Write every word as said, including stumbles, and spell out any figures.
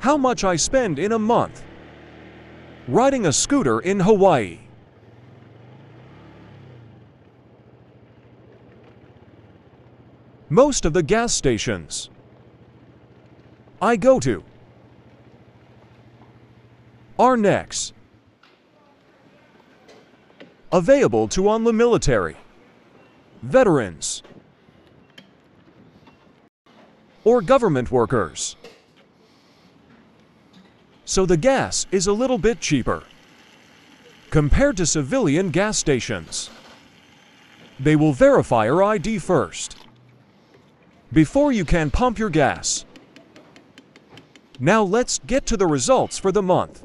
how much I spend in a month riding a scooter in Hawaii. Most of the gas stations I go to are next available to on the military, veterans, or government workers. So the gas is a little bit cheaper compared to civilian gas stations. They will verify your I D first before you can pump your gas. Now let's get to the results for the month.